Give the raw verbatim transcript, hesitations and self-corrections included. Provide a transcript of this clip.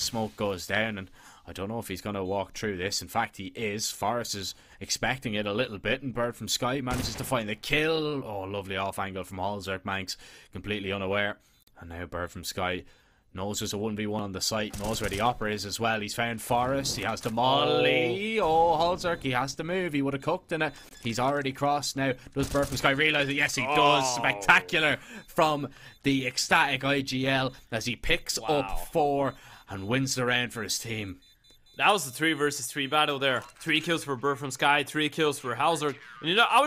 smoke goes down, and I don't know if he's going to walk through this. In fact, he is. Forrest is expecting it a little bit, and Bird from Sky manages to find the kill. Oh, lovely off angle from Holzerk. Manx completely unaware. And now Bird from Sky knows there's a one v one on the site, knows where the opera is as well. He's found Forrest. He has the molly. Oh, Holzerk, he has to move. He would have cooked in it. He's already crossed now. Does Bird from Sky realise it? Yes, he oh. does. Spectacular from the ecstatic I G L as he picks wow. up four and wins the round for his team. That was the three versus three battle there. Three kills for Bird from Sky, three kills for Hauser. And you know, I was